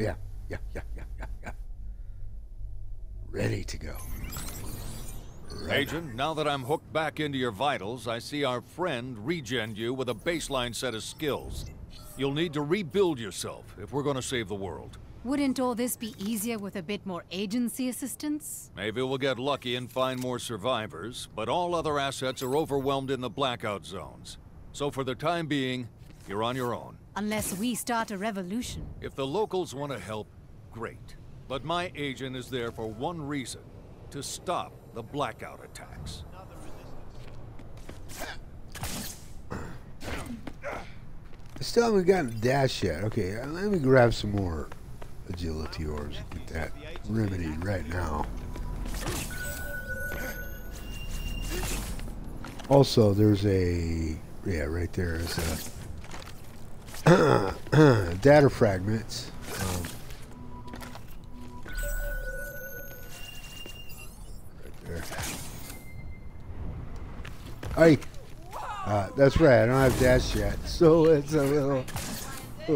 Yeah. Ready to go. Agent, now that I'm hooked back into your vitals, I see our friend regen you with a baseline set of skills. You'll need to rebuild yourself if we're gonna save the world. Wouldn't all this be easier with a bit more agency assistance? Maybe we'll get lucky and find more survivors, but all other assets are overwhelmed in the blackout zones. So for the time being, you're on your own. Unless we start a revolution. If the locals want to help, great. But my agent is there for one reason, to stop the blackout attacks. I still haven't gotten a dash yet. Okay, let me grab some more agility orbs and get that remedied right now. Also, there's a... yeah, right there is a... data fragments. That's right, I don't have dash yet, so it's a little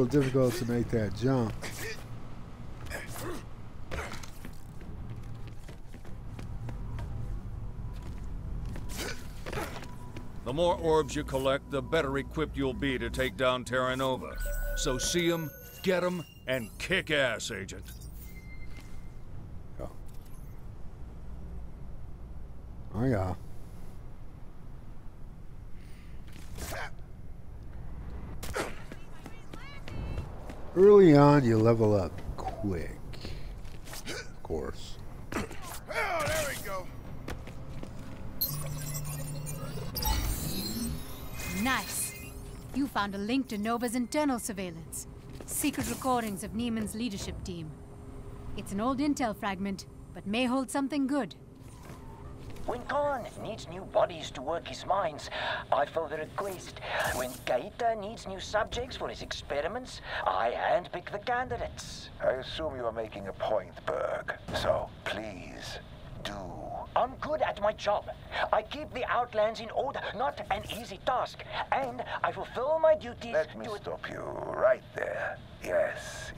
difficult to make that jump. The more orbs you collect, the better equipped you'll be to take down Terra Nova. So see 'em, get 'em, and kick ass, Agent. Oh yeah. Early on, you level up quick, of course. Oh, there we go. Nice. You found a link to Nova's internal surveillance. Secret recordings of Neiman's leadership team. It's an old intel fragment, but may hold something good. When Khan needs new bodies to work his minds, I further request. When Gaeta needs new subjects for his experiments, I handpick the candidates. I assume you are making a point, Berg. So, please, do. I'm good at my job. I keep the Outlands in order, not an easy task. And I fulfill my duties. Let me stop you right there.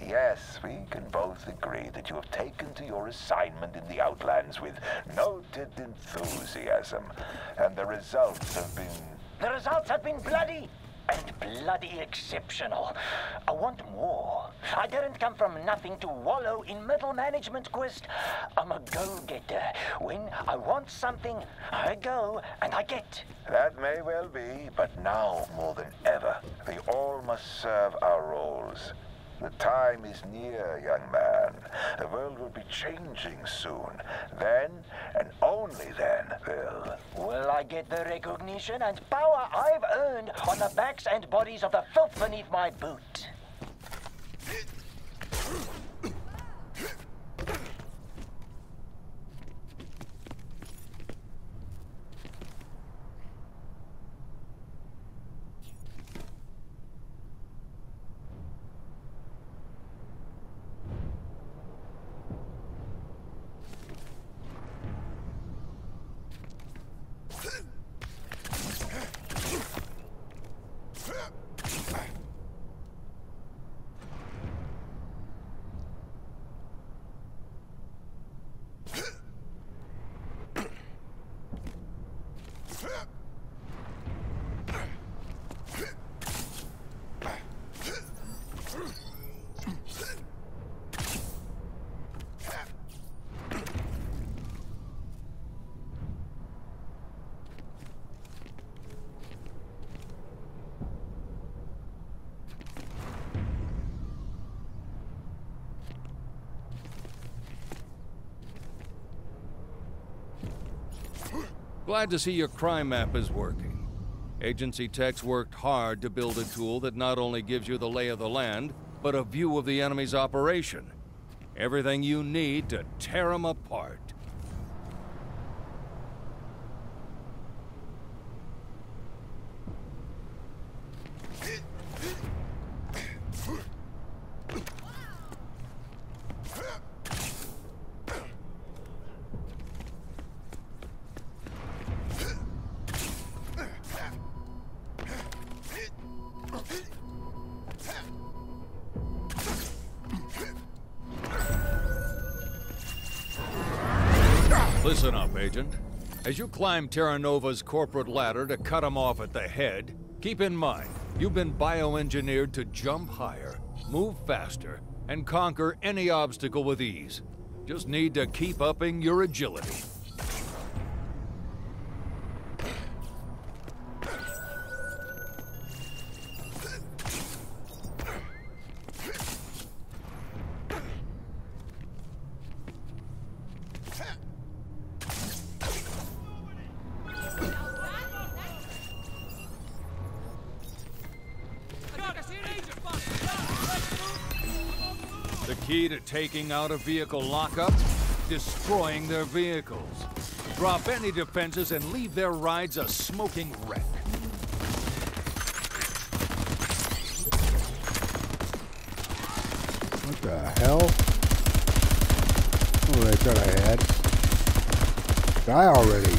Yes, we can both agree that you have taken to your assignment in the Outlands with noted enthusiasm, and the results have been... The results have been bloody! And bloody exceptional. I want more. I didn't come from nothing to wallow in middle management quest. I'm a go-getter. When I want something, I go and I get. That may well be, but now more than ever, we all must serve our roles. The time is near, young man. The world will be changing soon. Then, and only then, will I get the recognition and power I've earned on the backs and bodies of the filth beneath my boot. Glad to see your crime map is working. Agency techs worked hard to build a tool that not only gives you the lay of the land, but a view of the enemy's operation. Everything you need to tear them apart. Listen up, Agent. As you climb Terra Nova's corporate ladder to cut them off at the head, keep in mind, you've been bioengineered to jump higher, move faster, and conquer any obstacle with ease. Just need to keep upping your agility. Key to taking out a vehicle lockup? Destroying their vehicles. Drop any defenses and leave their rides a smoking wreck. What the hell? Oh, that's what I had. Die already.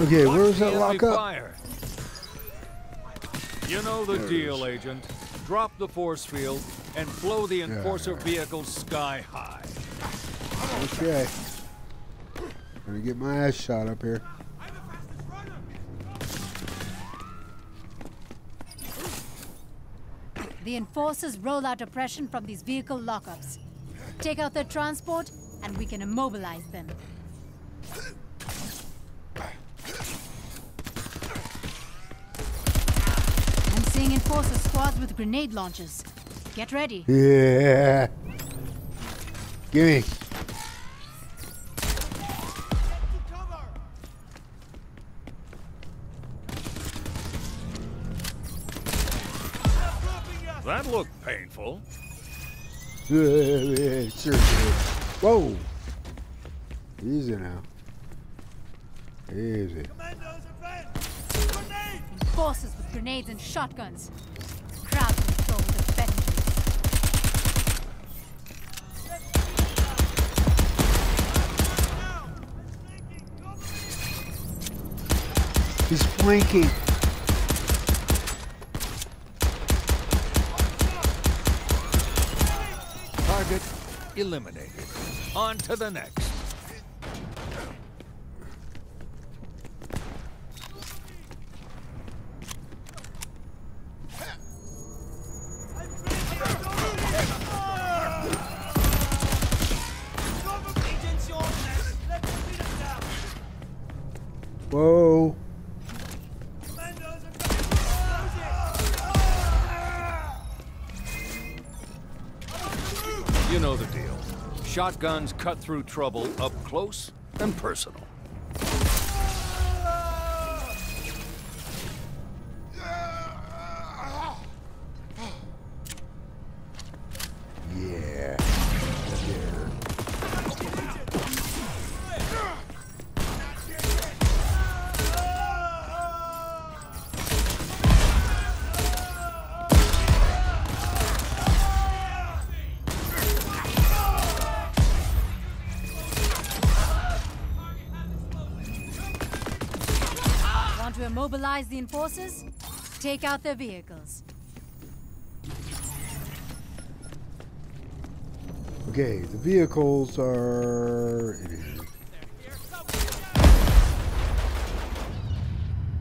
Okay, where is that lockup? You know the deal, Agent. Drop the force field and blow the Enforcer vehicle sky high. Okay. Gonna get my ass shot up here. The Enforcers roll out oppression from these vehicle lockups. Take out their transport, and we can immobilize them. Enforcer squads with grenade launchers. Get ready. Yeah. Gimme. That looked painful. Yeah, sure did. Whoa. Easy now. Easy. Commandos advance. Forces with grenades and shotguns. Crowd control with a vengeance. He's flanking. Target eliminated. On to the next. Whoa. You know the deal. Shotguns cut through trouble up close and personal. To immobilize the Enforcers, take out their vehicles. Okay, the vehicles are...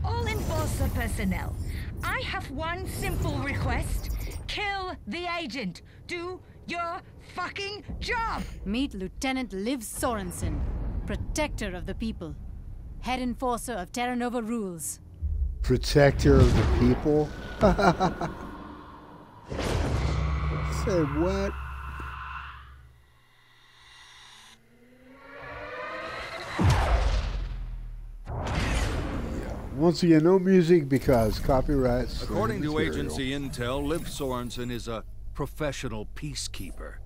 All Enforcer personnel, I have one simple request. Kill the Agent. Do your fucking job. Meet Lieutenant Liv Sorensen, protector of the people. Head Enforcer of Terra Nova rules. Protector of the people? Say what? Yeah. Once again, no music because copyrights. According to agency intel, Liv Sorensen is a professional peacekeeper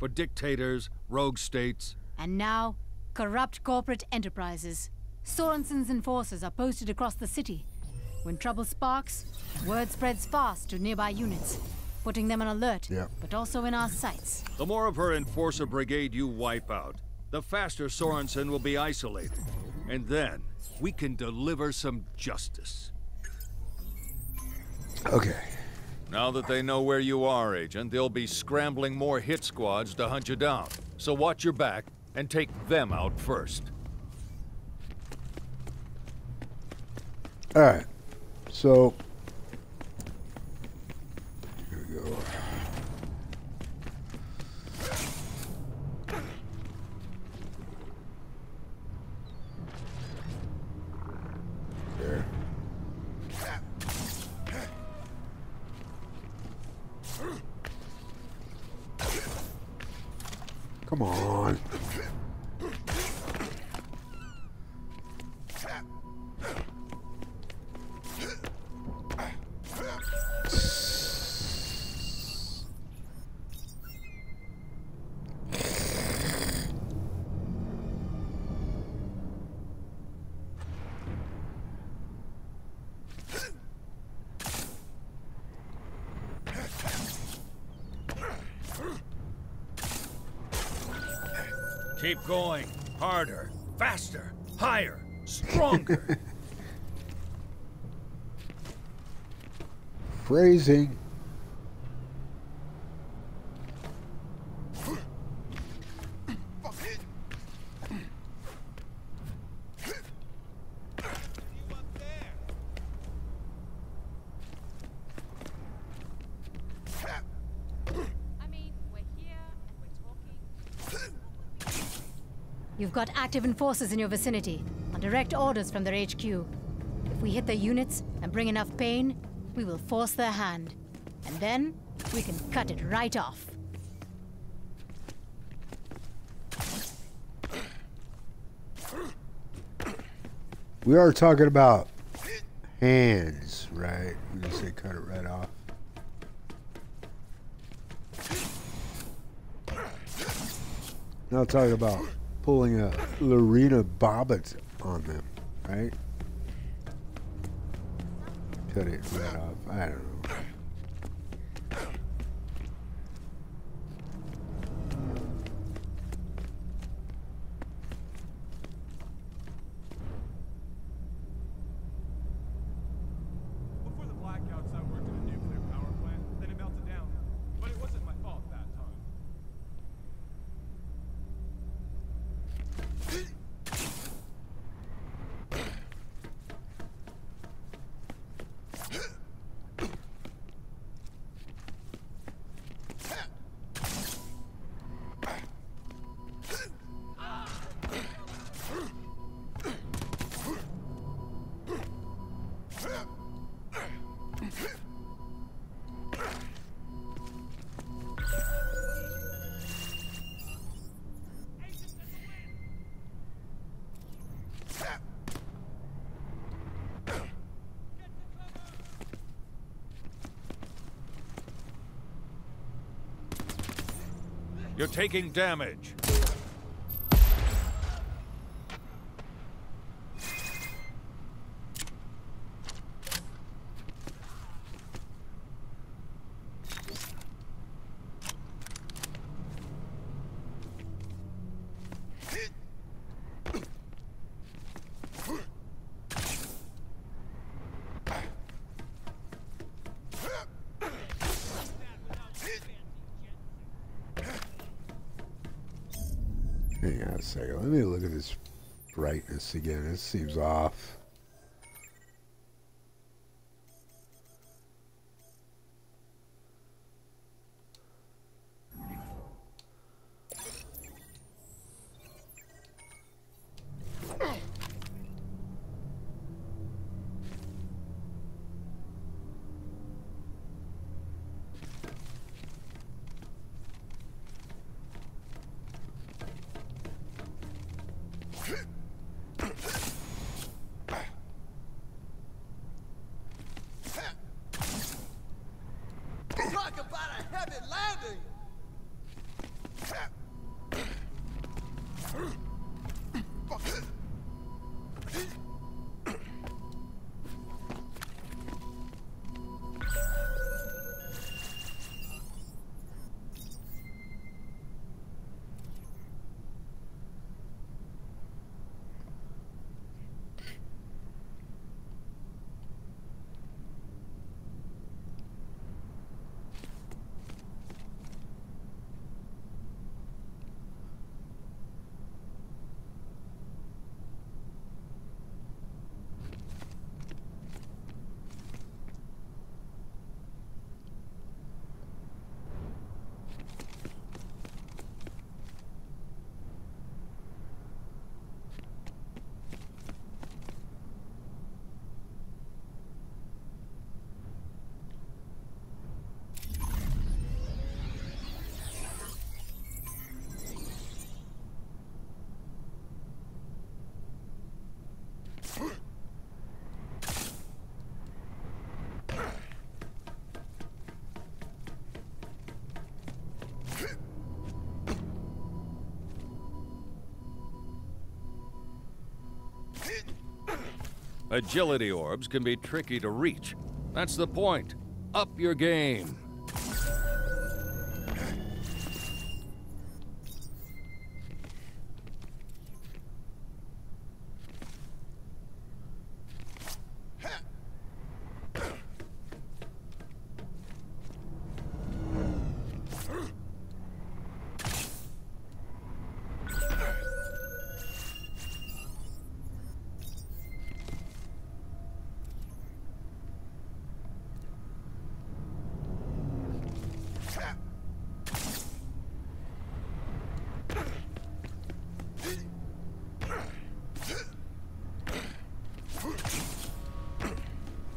for dictators, rogue states, and now corrupt corporate enterprises. Sorensen's Enforcers are posted across the city. When trouble sparks, word spreads fast to nearby units. putting them on alert, but also in our sights. The more of her Enforcer Brigade you wipe out, the faster Sorensen will be isolated. And then, we can deliver some justice. Okay. Now that they know where you are, Agent, they'll be scrambling more hit squads to hunt you down. So watch your back and take them out first. All right. So... here we go. There. Come on. Keep going. Harder, faster, higher, stronger. Phrasing. Got active enforcers in your vicinity, on direct orders from their HQ. If we hit their units and bring enough pain, we will force their hand. And then, we can cut it right off. We are talking about hands, right? We're gonna say cut it right off. Not talking about pulling a Lorena Bobbitt on them, right? Cut it right off. I don't know. You're taking damage. Hang on a second. Let me look at this brightness again. It seems off. Agility orbs can be tricky to reach. That's the point. Up your game.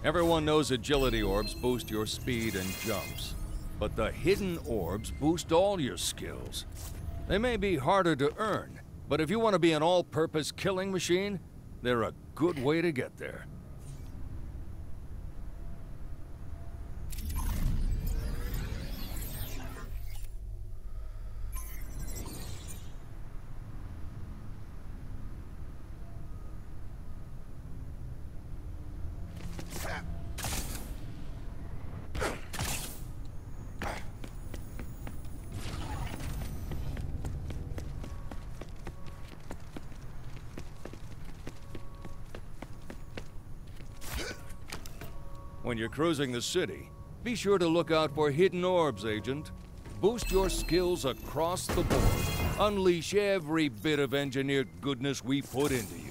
Everyone knows agility orbs boost your speed and jumps, but the hidden orbs boost all your skills. They may be harder to earn, but if you want to be an all-purpose killing machine, they're a good way to get there. When you're cruising the city, be sure to look out for hidden orbs, Agent. Boost your skills across the board. Unleash every bit of engineered goodness we put into you.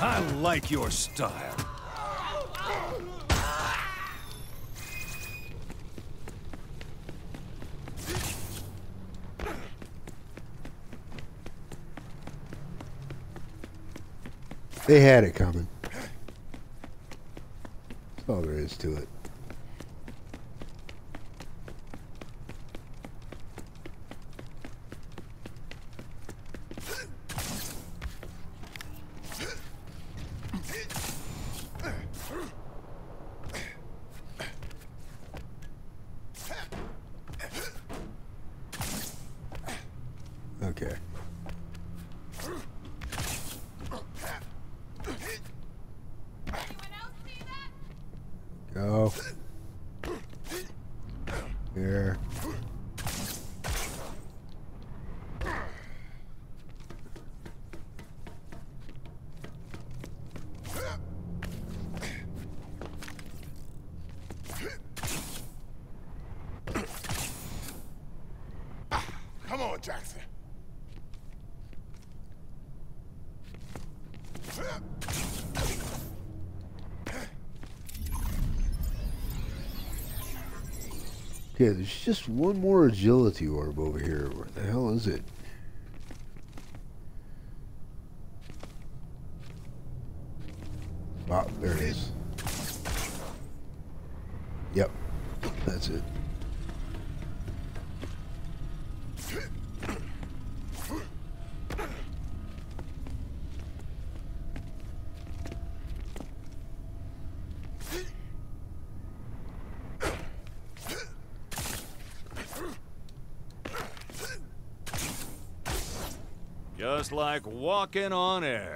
I like your style. They had it coming. That's all there is to it. Yeah, there's just one more agility orb over here. Where the hell is it? Ah, there it is. Yep, that's it. Just like walking on air.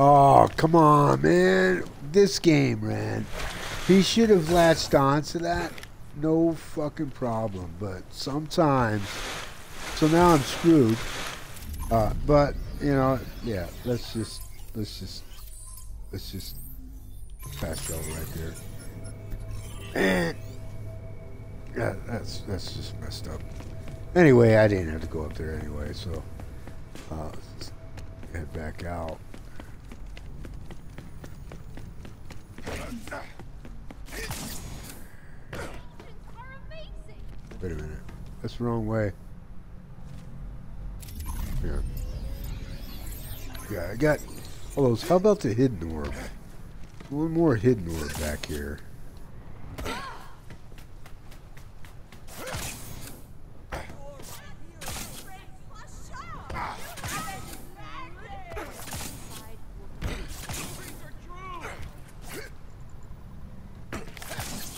Oh, come on, man. This game, man. He should have latched on to that. No fucking problem. But sometimes... So now I'm screwed. But, you know, yeah. Let's just pass that right there. And... Yeah, that's just messed up. Anyway, I didn't have to go up there anyway, so let's head back out. Wait a minute, that's the wrong way. Yeah, I got all those. How about the hidden orb? One more hidden orb back here.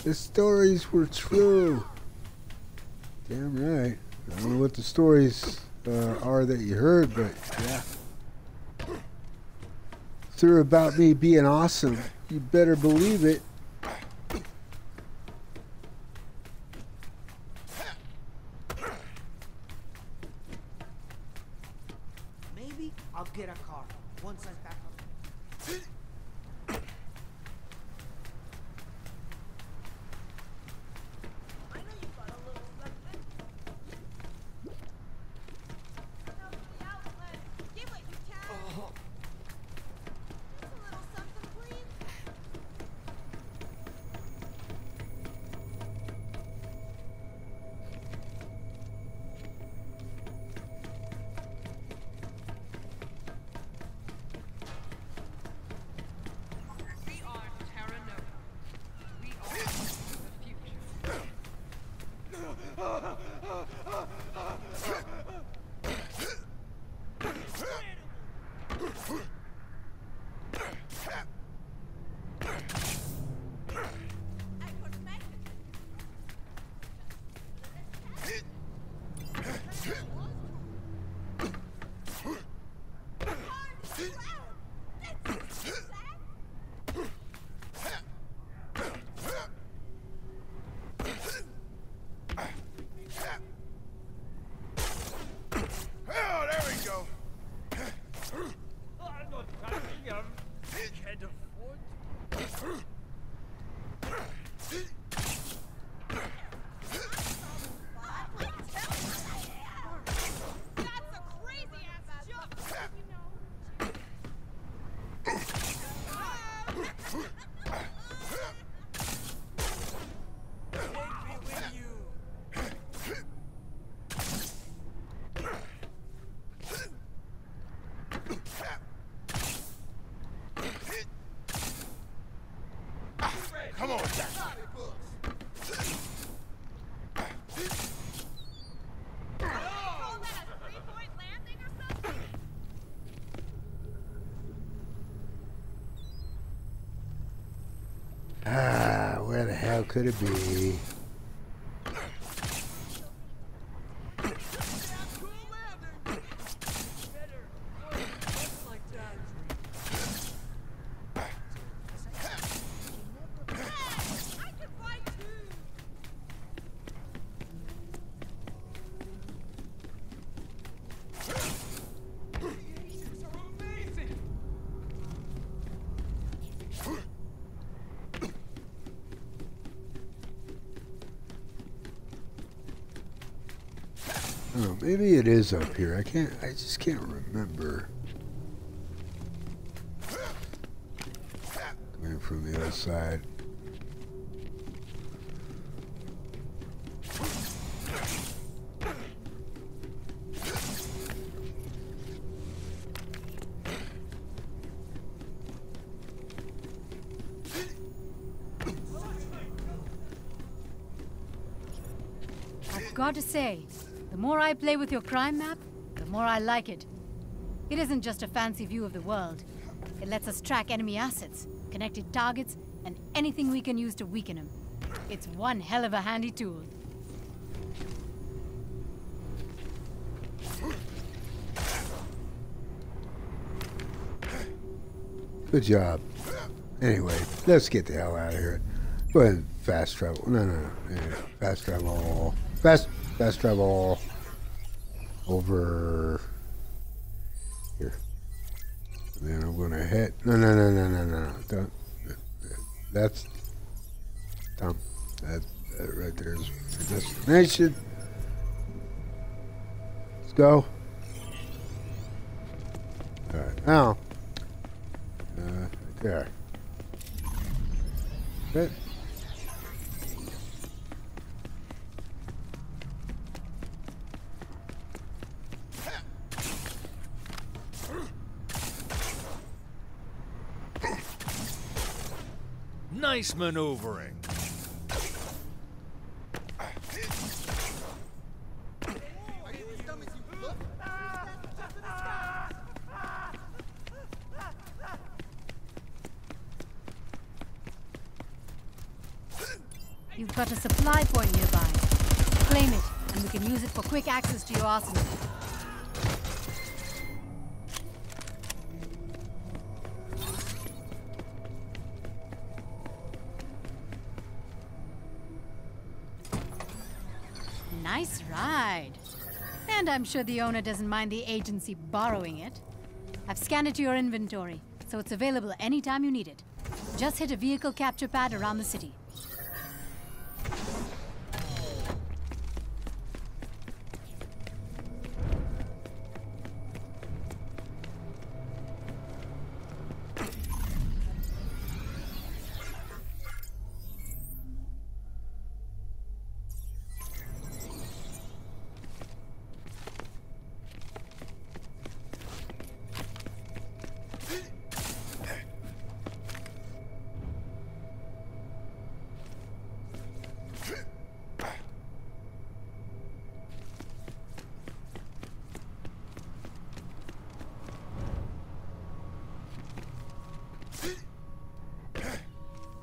The stories were true. Damn right. I don't know what the stories are that you heard, but yeah. If they're about me being awesome, you better believe it. Maybe I'll get a car once I'm back up. Where the hell could it be? Maybe it is up here. I just can't remember. Coming from the other side. I've got to say, the more I play with your crime map, the more I like it. It isn't just a fancy view of the world. It lets us track enemy assets, connected targets, and anything we can use to weaken them. It's one hell of a handy tool. Good job. Anyway, let's get the hell out of here. Go ahead and fast travel. No. Yeah, fast travel. Fast travel. Over here. And then I'm gonna hit. No. Don't. That's dumb. That right there is the destination. Let's go. All right, now. There. Okay. Nice maneuvering. You've got a supply point nearby. Claim it, and we can use it for quick access to your arsenal. Nice ride. And I'm sure the owner doesn't mind the agency borrowing it. I've scanned it to your inventory, so it's available anytime you need it. Just hit a vehicle capture pad around the city.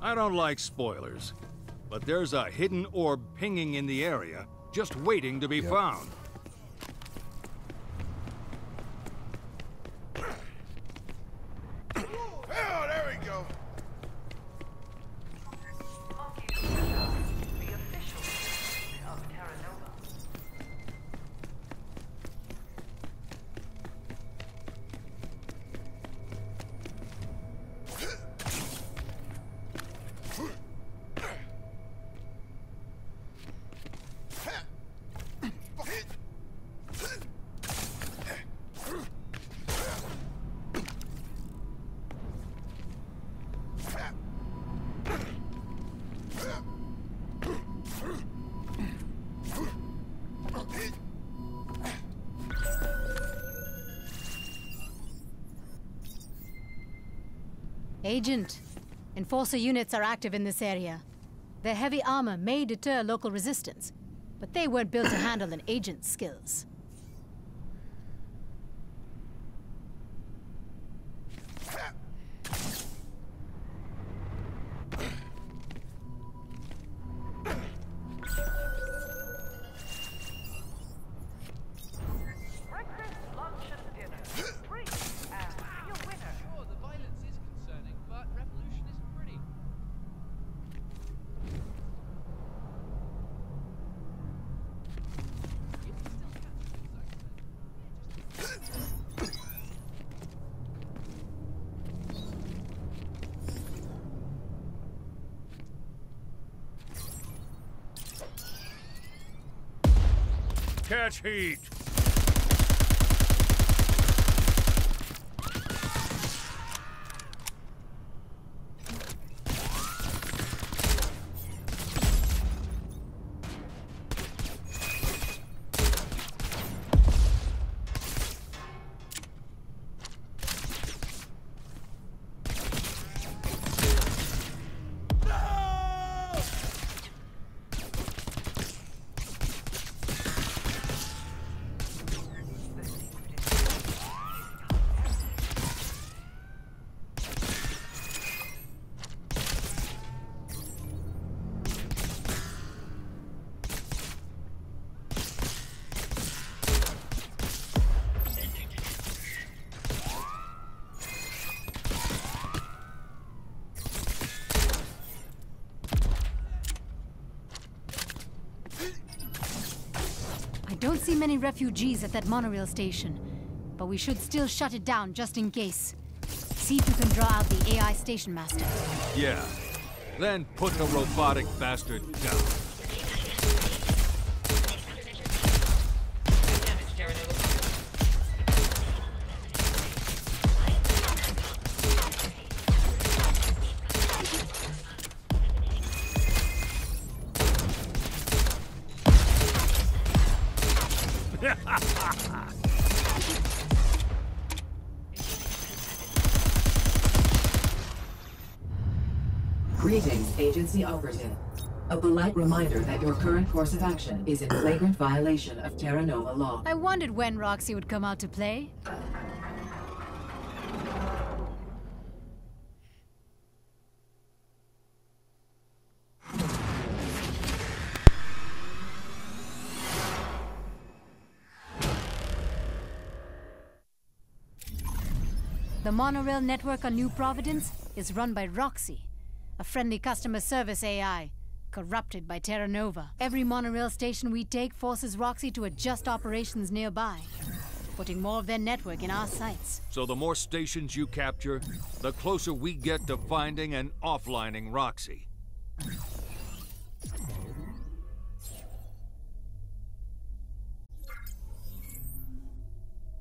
I don't like spoilers, but there's a hidden orb pinging in the area, just waiting to be found. Agent, Enforcer units are active in this area. Their heavy armor may deter local resistance, but they weren't built to handle an agent's skills. Catch heat! don't see many refugees at that monorail station, but we should still shut it down just in case. See if you can draw out the AI station master. Yeah. Then put the robotic bastard down. Agency operative. A polite reminder that your current course of action is in flagrant violation of Terra Nova law. I wondered when Roxy would come out to play. The monorail network on New Providence is run by Roxy. A friendly customer service AI, corrupted by Terra Nova. Every monorail station we take forces Roxy to adjust operations nearby, putting more of their network in our sights. So the more stations you capture, the closer we get to finding and offlining Roxy.